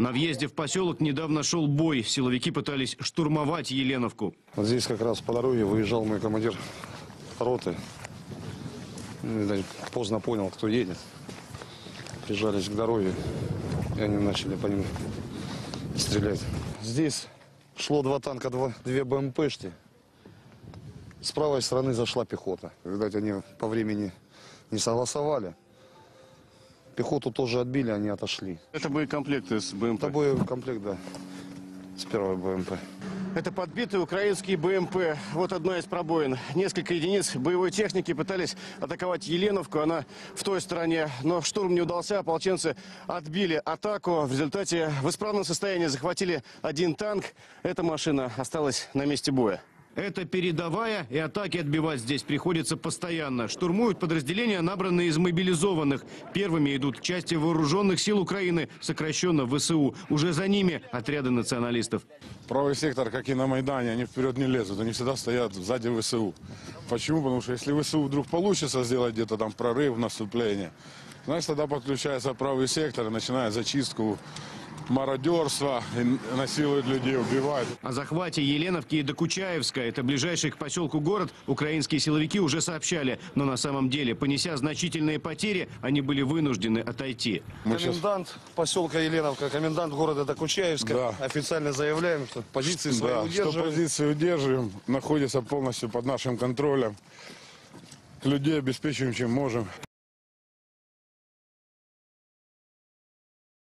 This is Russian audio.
На въезде в поселок недавно шел бой. Силовики пытались штурмовать Еленовку. Вот здесь как раз по дороге выезжал мой командир роты. Поздно понял, кто едет. Прижались к дороге, и они начали по ним стрелять. Здесь шло 2 танка, 2 БМПшки. С правой стороны зашла пехота. Видать, они по времени не согласовали. Пехоту тоже отбили, они отошли. Это боекомплекты с БМП? Это боекомплект, да, с 1-й БМП. Это подбитые украинские БМП. Вот одна из пробоин. Несколько единиц боевой техники пытались атаковать Еленовку. Она в той стороне. Но штурм не удался. Ополченцы отбили атаку. В результате в исправном состоянии захватили 1 танк. Эта машина осталась на месте боя. Это передовая, и атаки отбивать здесь приходится постоянно. Штурмуют подразделения, набранные из мобилизованных. Первыми идут части вооруженных сил Украины, сокращенно ВСУ. Уже за ними отряды националистов. Правый сектор, как и на Майдане, они вперед не лезут. Они всегда стоят сзади ВСУ. Почему? Потому что если ВСУ вдруг получится сделать где-то там прорыв, наступление, значит, тогда подключается правый сектор и начинает зачистку. Мародерство, насилуют людей, убивают. О захвате Еленовки и Докучаевска, это ближайший к поселку город, украинские силовики уже сообщали. Но на самом деле, понеся значительные потери, они были вынуждены отойти. Комендант поселка Еленовка, комендант города Докучаевска, да, официально заявляем, что позиции свои, да, удерживаем. Что позиции удерживаем, находится полностью под нашим контролем. Людей обеспечиваем, чем можем.